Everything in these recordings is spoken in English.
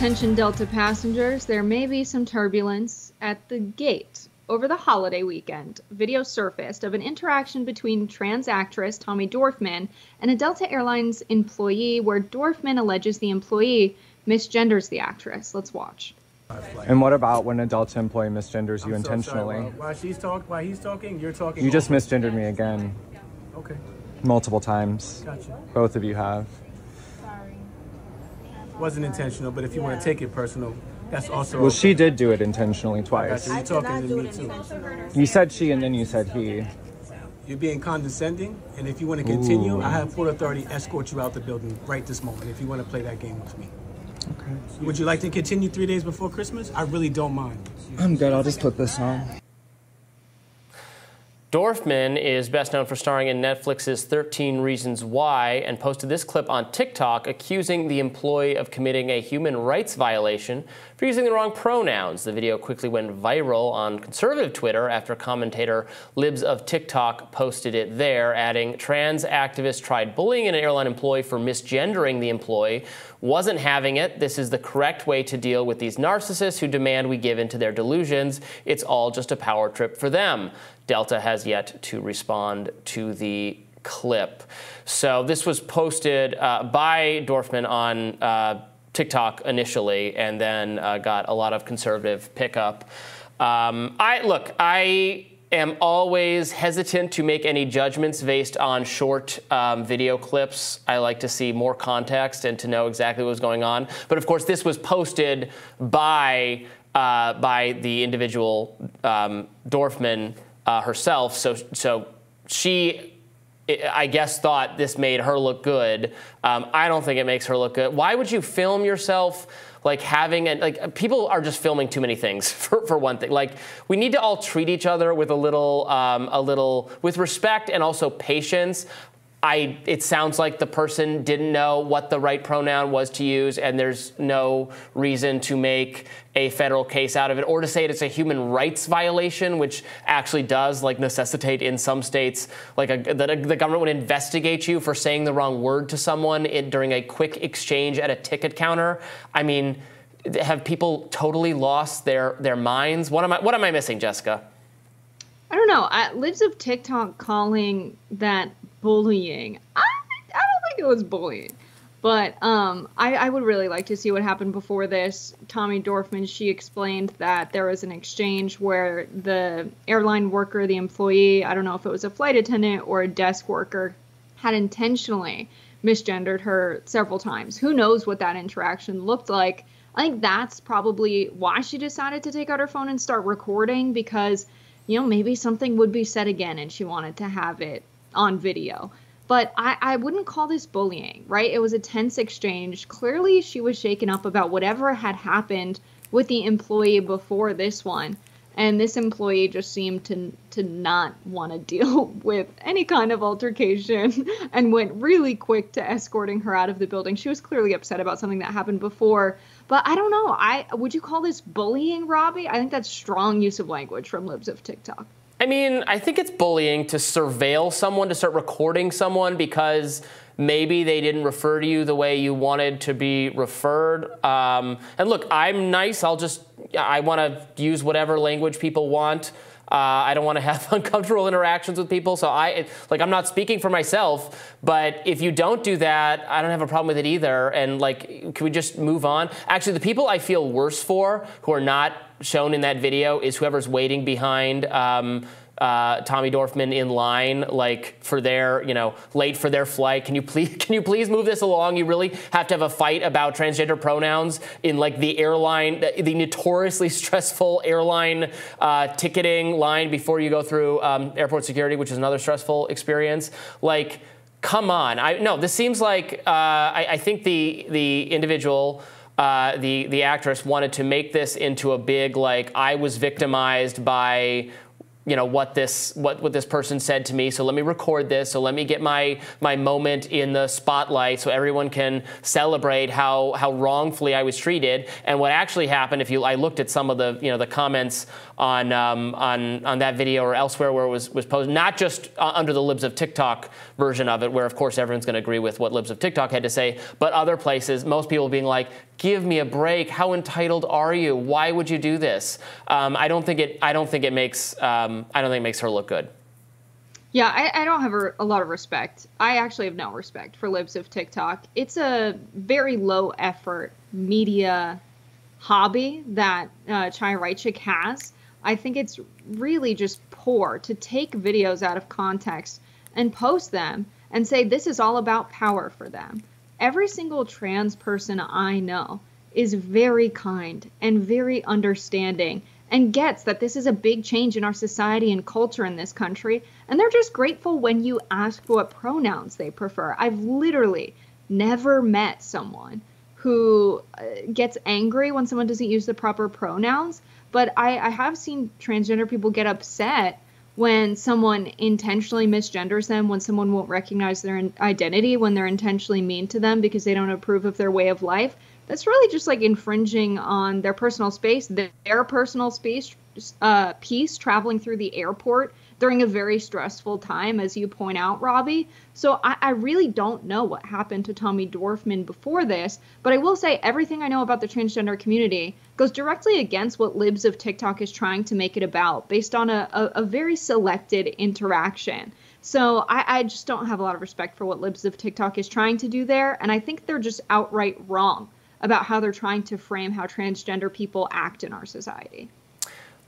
Attention Delta passengers, there may be some turbulence at the gate. Over the holiday weekend, video surfaced of an interaction between trans actress Tommy Dorfman and a Delta Airlines employee where Dorfman alleges the employee misgenders the actress. Let's watch. And what about when a Delta employee misgenders you intentionally? Sorry, while he's talking, you're talking. You just misgendered me again. Okay. Multiple times. Gotcha. Both of you have. Wasn't intentional, but if you want to take it personal, that's also. Well, she did do it intentionally twice. I got you. You're talking to me too. You said she, and then you said he. You're being condescending, and if you want to continue, I have full authority to escort you out the building right this moment. If you want to play that game with me, okay. Would you like to continue 3 days before Christmas? I really don't mind. I'm good. I'll just put this on. Dorfman is best known for starring in Netflix's 13 Reasons Why and posted this clip on TikTok accusing the employee of committing a human rights violation for using the wrong pronouns. The video quickly went viral on conservative Twitter after commentator Libs of TikTok posted it there, adding, "Trans activists tried bullying an airline employee for misgendering the employee. Wasn't having it. This is the correct way to deal with these narcissists who demand we give in to their delusions. It's all just a power trip for them." Delta has yet to respond to the clip. So this was posted by Dorfman on TikTok initially, and then got a lot of conservative pickup. I am always hesitant to make any judgments based on short video clips. I like to see more context and to know exactly what was going on. But of course, this was posted by the individual Dorfman herself, so she, I guess, thought this made her look good. I don't think it makes her look good. Why would you film yourself, like, having a, like, people are just filming too many things for one thing. Like, we need to all treat each other with a little with respect and also patience. It sounds like the person didn't know what the right pronoun was to use, and there's no reason to make a federal case out of it or to say it's a human rights violation, which actually does, like, necessitate in some states, like, the government would investigate you for saying the wrong word to someone during a quick exchange at a ticket counter. I mean, have people totally lost their minds? What am I missing, Jessica? I don't know. Libs of TikTok calling that bullying. I don't think it was bullying, but I would really like to see what happened before this. Tommy Dorfman, she explained that there was an exchange where the airline worker, the employee, I don't know if it was a flight attendant or a desk worker, had intentionally misgendered her several times. Who knows what that interaction looked like? I think that's probably why she decided to take out her phone and start recording, because, you know, maybe something would be said again and she wanted to have it on video. But I wouldn't call this bullying, right? It was a tense exchange. Clearly, she was shaken up about whatever had happened with the employee before this one. And this employee just seemed to not want to deal with any kind of altercation and went really quick to escorting her out of the building. She was clearly upset about something that happened before. But I don't know. Would you call this bullying, Robby? I think that's strong use of language from Libs of TikTok. I mean, I think it's bullying to surveil someone, to start recording someone because maybe they didn't refer to you the way you wanted to be referred. And look, I'm nice. I want to use whatever language people want. I don't want to have uncomfortable interactions with people. So I'm not speaking for myself, but if you don't do that, I don't have a problem with it either. And, like, can we just move on? Actually, the people I feel worse for who are not shown in that video is whoever's waiting behind Tommy Dorfman in line, like, for their, you know, late for their flight. Can you please move this along? You really have to have a fight about transgender pronouns in, like, the airline, the notoriously stressful airline ticketing line before you go through airport security, which is another stressful experience. Like, come on. No, this seems like I think the individual, the actress, wanted to make this into a big, like, I was victimized by you know, what this person said to me. So let me record this. So let me get my moment in the spotlight so everyone can celebrate how wrongfully I was treated. And what actually happened, if you, I looked at some of the, you know, the comments on that video or elsewhere where it was posted, not just under the Libs of TikTok version of it, where of course everyone's going to agree with what Libs of TikTok had to say, but other places, most people being like, give me a break. How entitled are you? Why would you do this? I don't think it makes her look good. Yeah, I don't have a lot of respect. I actually have no respect for Libs of TikTok. It's a very low effort media hobby that Chaya Raichik has. I think it's really just poor to take videos out of context and post them and say this is all about power for them. Every single trans person I know is very kind and very understanding and gets that this is a big change in our society and culture in this country. And they're just grateful when you ask what pronouns they prefer. I've literally never met someone who gets angry when someone doesn't use the proper pronouns. But I have seen transgender people get upset when someone intentionally misgenders them, when someone won't recognize their identity, when they're intentionally mean to them because they don't approve of their way of life. That's really just like infringing on their personal space, their personal space piece traveling through the airport during a very stressful time, as you point out, Robby. So I really don't know what happened to Tommy Dorfman before this, but I will say everything I know about the transgender community goes directly against what Libs of TikTok is trying to make it about, based on a very selected interaction. So I just don't have a lot of respect for what Libs of TikTok is trying to do there, and I think they're just outright wrong about how they're trying to frame how transgender people act in our society.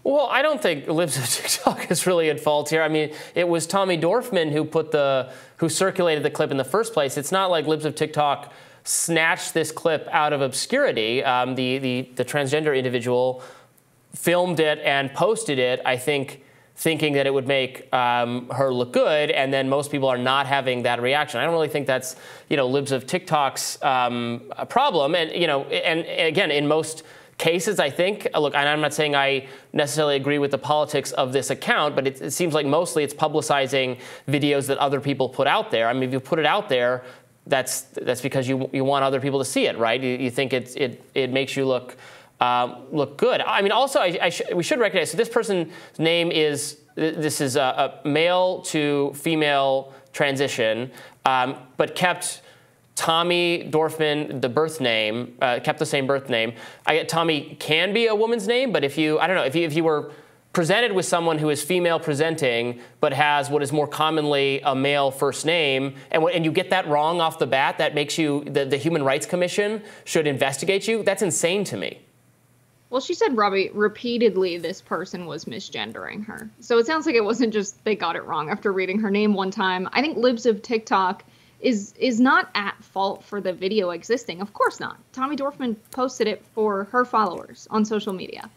Well, I don't think Libs of TikTok is really at fault here. I mean, it was Tommy Dorfman who circulated the clip in the first place. It's not like Libs of TikTok snatched this clip out of obscurity. The transgender individual filmed it and posted it, I think, thinking that it would make her look good, and then most people are not having that reaction. I don't really think that's, you know, Libs of TikTok's a problem. And, you know, and again, in most cases, I think, look, and I'm not saying I necessarily agree with the politics of this account, but it seems like mostly it's publicizing videos that other people put out there. I mean, if you put it out there, that's because you want other people to see it, right? You think it makes you look good. I mean, also, we should recognize, so this person's name is, this is a male to female transition, but kept Tommy Dorfman, the birth name, kept the same birth name. Tommy can be a woman's name, but if you, I don't know, if you were presented with someone who is female presenting, but has what is more commonly a male first name, and you get that wrong off the bat, that makes you, the Human Rights Commission should investigate you. That's insane to me. Well, she said, Robby, repeatedly this person was misgendering her. So it sounds like it wasn't just they got it wrong after reading her name one time. I think Libs of TikTok is not at fault for the video existing. Of course not. Tommy Dorfman posted it for her followers on social media,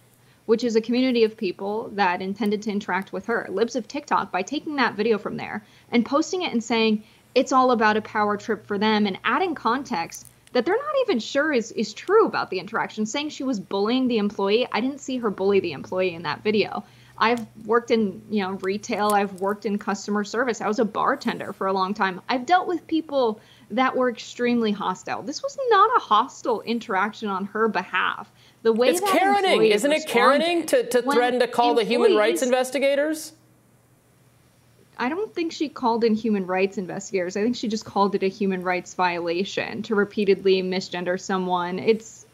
which is a community of people that intended to interact with her. Libs of TikTok, by taking that video from there and posting it and saying it's all about a power trip for them and adding context that they're not even sure is true about the interaction, saying she was bullying the employee. I didn't see her bully the employee in that video. I've worked in, you know, retail. I've worked in customer service. I was a bartender for a long time. I've dealt with people that were extremely hostile. This was not a hostile interaction on her behalf. The way it's that Karening, isn't it? Karening to threaten to call the human rights investigators. I don't think she called in human rights investigators. I think she just called it a human rights violation to repeatedly misgender someone. It's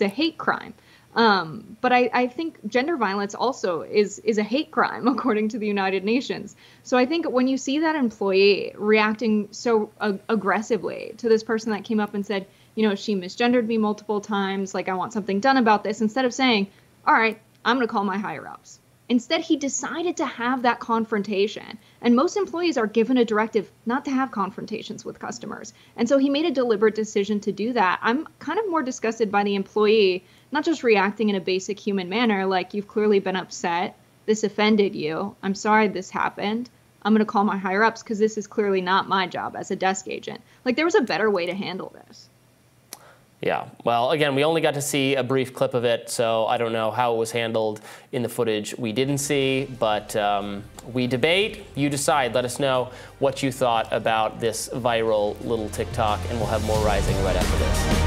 a hate crime. But I think gender violence also is a hate crime, according to the United Nations. So I think when you see that employee reacting so aggressively to this person that came up and said, you know, she misgendered me multiple times, like I want something done about this, instead of saying, all right, I'm going to call my higher ups. Instead, he decided to have that confrontation. And most employees are given a directive not to have confrontations with customers. And so he made a deliberate decision to do that. I'm kind of more disgusted by the employee, not just reacting in a basic human manner, like you've clearly been upset. This offended you. I'm sorry this happened. I'm going to call my higher ups because this is clearly not my job as a desk agent. Like there was a better way to handle this. Yeah, well, again, we only got to see a brief clip of it, so I don't know how it was handled in the footage we didn't see, but we debate, you decide. Let us know what you thought about this viral little TikTok, and we'll have more Rising right after this.